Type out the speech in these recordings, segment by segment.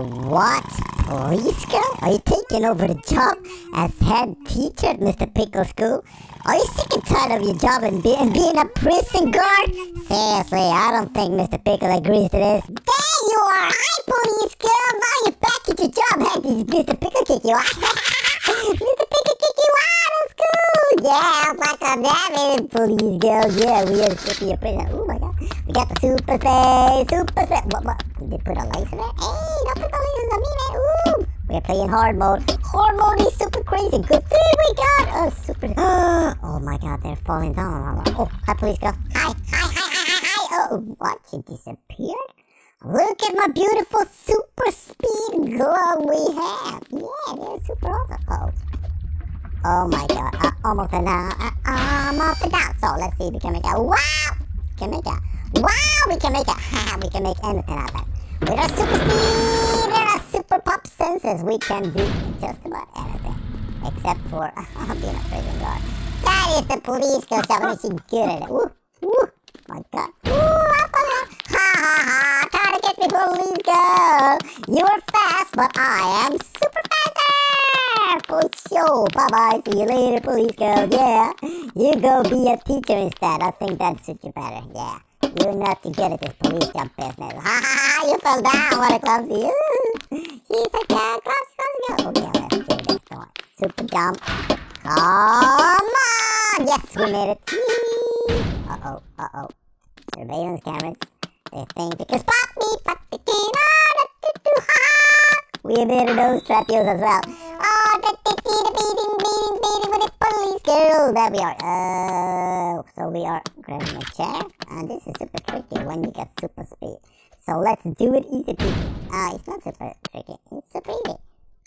What? Priska? Are you taking over the job as head teacher at Mr. Pickle's School? Are you sick and tired of your job and being a prison guard? Seriously, I don't think Mr. Pickle agrees to this. There you are! Hi, police girl! Now you're back at your job! Hey, Mr. Pickle kick you out! Mr. Pickle kick you out of school! Yeah, fuck on that, man, police girl! Yeah, we are sick of your prison. Oh my god. We got the super spray! Super spray! What? Did they put a laser there? Hey, don't put the lasers on me, man! Ooh! We're playing hard mode. Hard mode is super crazy. Good thing we got a super... Oh my god, they're falling down. Oh, hi, police girl. Hi, hi, hi, hi, hi, hi. Oh, what? She disappeared? Look at my beautiful super speed glow we have. Yeah, they're super awesome. Uh oh. Oh my god. Almost an hour. Almost an hour. So, let's see if we can make it. Wow! We can make it. Wow! We can make it. Haha, we can make anything out of it. With our super speed and our super pop senses, we can do just about anything. Except for being a prison guard. That is the police girl job. She's good at it. Woo! Woo! My god. Woo! Ha ha ha! Try to get me, police girl! You are fast, but I am super faster! For sure! Bye bye! See you later, police girl! Yeah! You go be a teacher instead. I think that suits you better. Yeah! You're not good at this police job business. Ha ha ha! You fell down! What a clumsy! She's like, yeah, clumsy, clumsy, okay, let's do this one. Super jump. Come on! Yes, we made it! Uh-oh, uh-oh. Surveillance cameras. They think they can spot me, but they cannot. We better those trap you as well. Oh, that they did a beating with the police girl. There we are. So we are grabbing a chair. And this is super tricky when you get super speed. So let's do it easy peasy. It's not super tricky. It's super easy.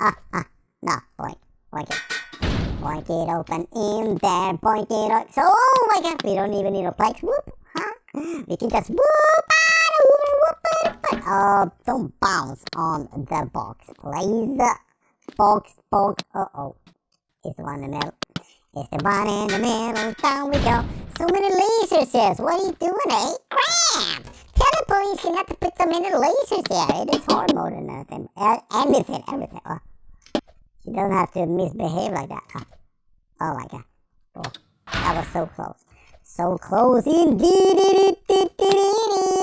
No. Boink. Boink it. Boink it open in there. Boink it open. So, oh my god, we don't even need a plank. Whoop. We can just whoop. Don't bounce on the box, please. Box. Uh-oh. It's the one in the middle. It's the one in the middle. Down we go. So many lasers here. What are you doing, eh? Crap! Tell the police you not to put so many lasers here. It is hard mode and everything. Everything. Oh. You don't have to misbehave like that. Huh? Oh my god. Oh, that was so close. So close indeed.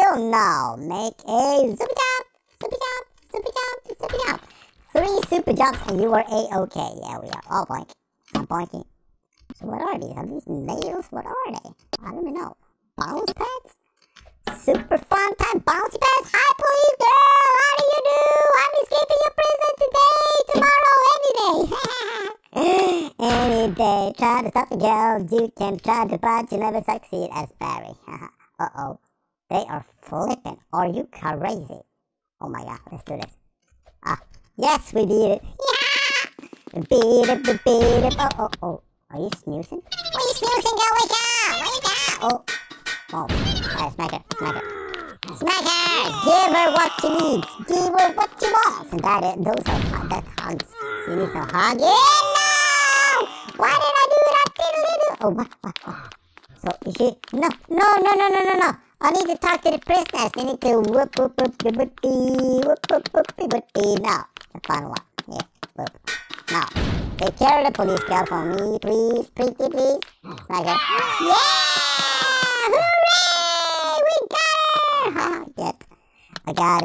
Oh no, make a super jump, super jump, super jump, super jump. 3 super jumps and you are A-okay. Yeah, we are. Oh, boink. I'm boinking. So what are these? Are these nails? What are they? I don't even know. Bounce pads? Super fun time bounce pads? Hi, police girl! How do you do? I'm escaping your prison today, tomorrow, any day. Any day, try to stop the girl, you can try to but you never succeed as Barry. Uh-oh. They are flipping. Are you crazy? Oh my god, let's do this. Yes, we beat it. Yeah! We beat it. Oh. Are you snoozing? Are you snoozing? Go wake up! Wake up! Oh. Alright, smack her! Give her what she needs! Give her what she wants! And that hugs. She needs to hug. Yeah! Why did I do it? Oh, what? So, is she? No. I need to talk to the prisoners. They need to whoop. No, the fun one. Yeah, whoop. No. Take care of the police girl for me, please. Pretty, please. Like that. Yeah! Hooray! We got her! Yes. I got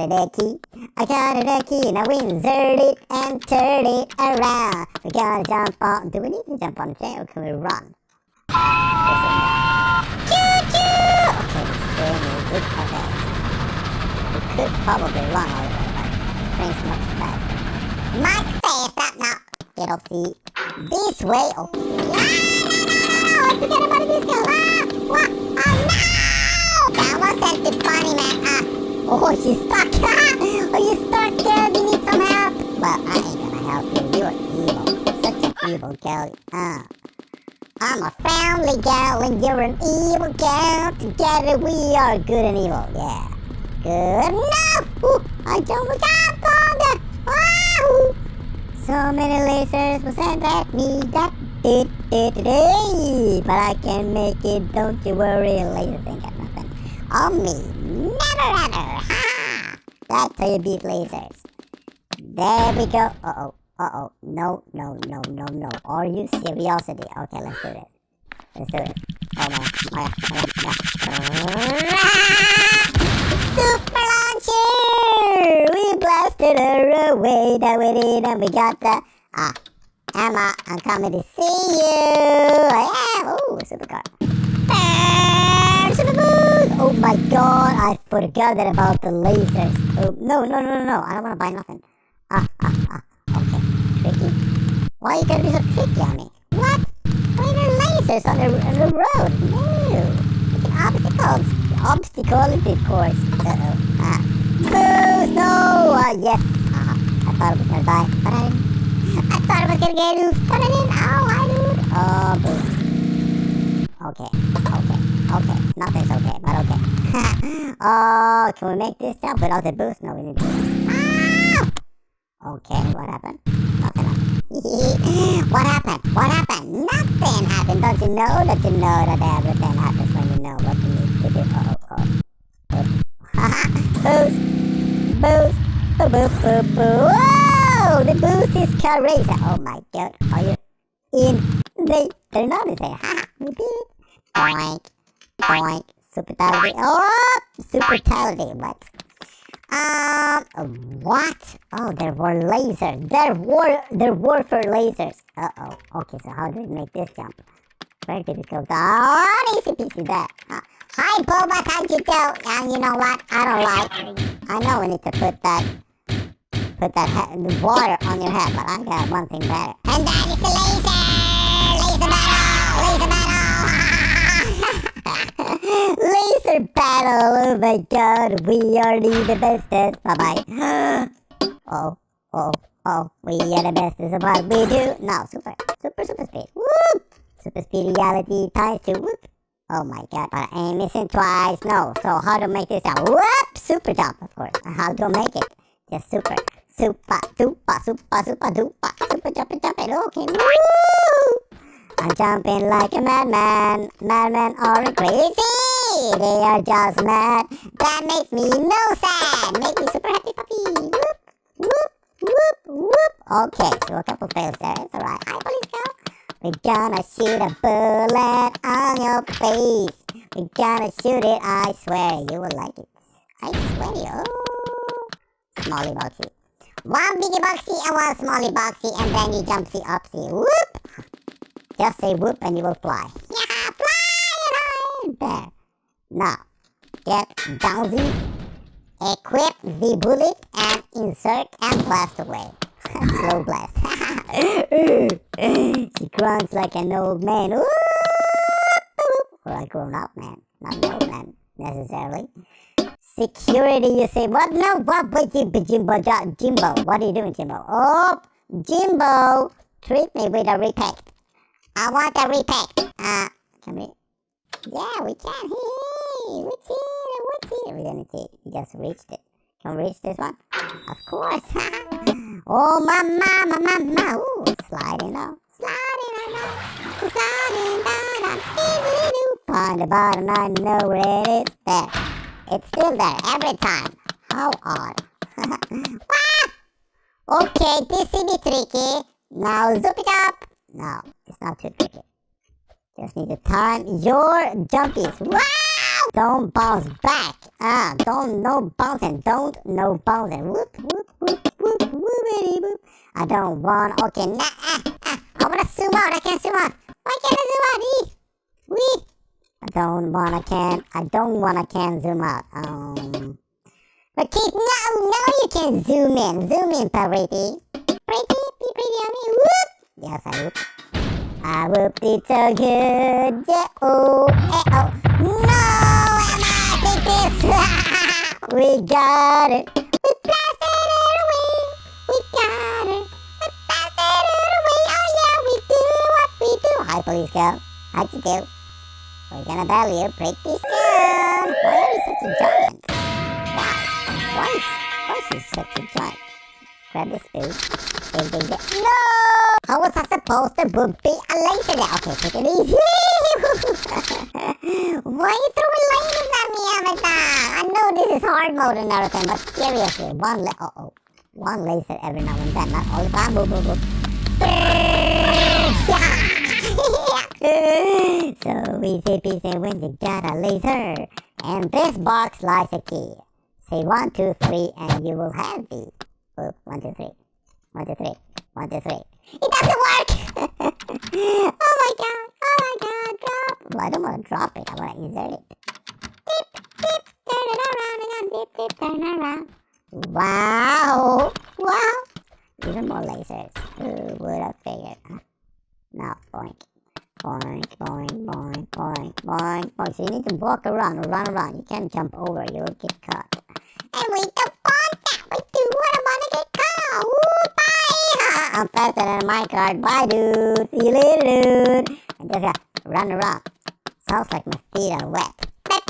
it a key, now insert it and turn it around. We gotta jump on, do we need to jump on the chair or can we run? Choo-choo! Okay, this train is good, okay. We could probably run all the way, but train's much faster. Much faster, now, get off the, this way, okay. No, I forgot about this girl, Oh no! That wasn't the funny man, Oh, she's stuck! Are you stuck, girl? You need some help? Well, I ain't gonna help you. You're evil. Such an evil girl. I'm a friendly girl and you're an evil girl. Together we are good and evil. Yeah. Good. No! Ooh, I don't jump on the... Wow! So many lasers were sent at me. But I can make it. Don't you worry. Lasers ain't got nothing on me. Never ever! Ha! That's how you beat lasers. There we go. Uh-oh. Uh-oh. No, no, no, no, no. Are you serious? Okay, let's do this. Let's do it. Oh, no. Oh, yeah. Super launcher! We blasted her away. That we did, and we got the... Ah. Emma, I'm coming to see you. Yeah. Oh, supercar. Super boost. Oh, my God. I forgot that about the lasers. Oh, no, no, no, no. I don't want to buy nothing. Okay. Tricky. Why are you going to be so tricky on me? What? I mean, there are lasers on the road. No. It's an obstacle. Obstacle course. Uh-oh. Boost. No. Yes. I thought I was going to die, but I didn't. I thought I was gonna get loose, but I didn't. Ow, I did. Oh, boom. Okay, okay, okay. Nothing's okay, but okay. Oh, can we make this jump without the boost? No, we didn't. Ah! Okay, what happened? Nothing happened. What happened? What happened? Nothing happened. Don't you know that everything happens when you know what you need to do? Oh. Boost. Boost. Boo, boo, boo, boo. Whoa! The boost is crazy. Oh my God. Are you in? They're not in there. Ha! We did it. Boink. Boink. Super talented. Oh! Super talented. What? What? Oh, there were lasers. There were for lasers. Uh-oh. Okay, so how do we make this jump? Where did we go? Oh, easy peasy there. Hi, Boba. How'd you do? And you know what? I don't like. I know we need to put that water on your head, but I got one thing better. And that is the laser! Laser battle! Laser battle! Laser battle! Oh my God, we are the bestest. Bye-bye. Oh, oh, oh, we are the bestest of what we do. Now, super speed. Whoop! Super speed reality times two. Whoop! Oh my God, but I ain't missing twice. No, so how to make this jump? Whoop! Super jump, of course. How to make it? Just super jumping. Okay, woo! I'm jumping like a madman. Madmen are crazy. They are just mad. That makes me no sad. Make me super happy puppy. Whoop, whoop, whoop, whoop. Okay, so a couple fails there. It's alright. Hi, police girl. We're gonna shoot a bullet on your face. We're gonna shoot it, I swear. You will like it. I swear you. Oh. Smally boxy. One biggie boxy and one smally boxy, and then you jumpsy upsy. Whoop! Just say whoop and you will fly. Yeah, fly! There. Now, get downsy. Equip the bullet and insert and blast away. Slow blast. She grunts like an old man. Or a grown-up man. Not an old man, necessarily. Security, you say. What? No, what? Jimbo. What are you doing, Jimbo? Oh, Jimbo. Treat me with a respect. I want a respect. Can we? Yeah, we can. Hey, what's here? We didn't see it. We just reached it. Can we reach this one? Of course. Oh, mama. Ooh, sliding down. On the bottom, I know where it is. There. It's still there every time. How odd. Okay, this is tricky. Now, zoop it up. No, it's not too tricky. Just need to time your jumpies. Wow! Don't bounce back. Don't no bouncing. Whoop, whoop, whoop, whoop, whoop, whoop. I don't want. Okay, nah. I wanna zoom out. I can't zoom out. Why can't I zoom out? Wee. I don't wanna zoom out. Okay, now you can zoom in. Zoom in, pretty. Be pretty on me. Whoop. Yes, I whoop. I whooped it so good. Yeah, oh, eh, oh. No. We got it. We blasted it away. We got it. We blasted it away. Oh yeah, we do what we do. Hi, police girl. How'd you do? We're gonna battle you pretty soon. Why are you such a giant? Wow. Why is she such a giant? Grab this food. Ding. No! How was I supposed to be a laser there? Okay, take it easy. Why are you throwing lasers at me, Avatar? I know this is hard mode and everything, but seriously, one one laser every now and then, not all the time. So we say when you got a laser, and this box lies a key. Say 1, 2, 3, and you will have the. Oh, 1, 2, 3. 1, 2, 3. 1, 2, 3. It doesn't work. Oh my god, drop. Well, I don't want to drop it. I want to insert it. Beep, beep, turn it around again. Beep, beep, turn it around. Wow. Even more lasers. Who would have figured? Now, boink. Boink, boink, boink, boink, boink, boink. So you need to walk around, run. You can't jump over. You will get caught. And we don't want that. We do want to get caught. Woo, bye. I'm faster than my card. Bye, dude. See you later, dude. And just run around. Sounds like my feet are wet. Wait.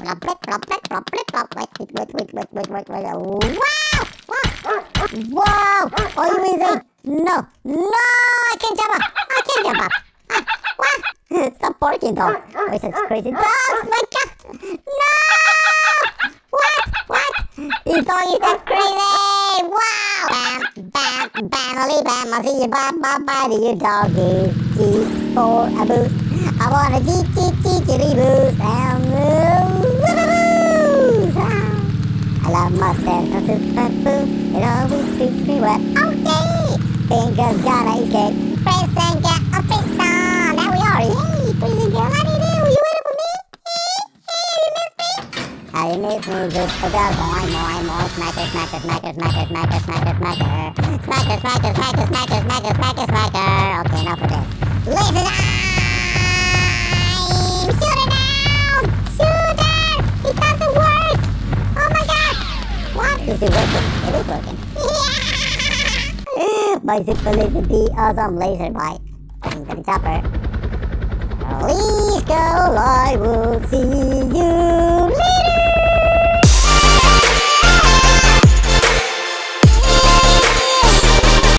Wow! Are you insane? No! I can't jump up! What? Stop barking, dog! Oh, such crazy dogs! My God! No! What? This dog is so crazy! Wow! Bam! Ollie, bam! I see you, bye! Your dog is G for a boost. I want a G boost and move! I love mustache, I'm super food, it always treats me well. Okay! Fingers gonna escape. Press and get a pizza! There we are! Yay! Pretty girl, how do you do? You waiting for me? You miss me? You miss me? Just for girls, I'm more. Smacker. Okay, enough of this. Laser time! Shoot it down! Shooter! It doesn't work! Oh my god! What? Is it working? It is working. Yeah! Bicycle laser be awesome laser bite. And the chopper. Please go live.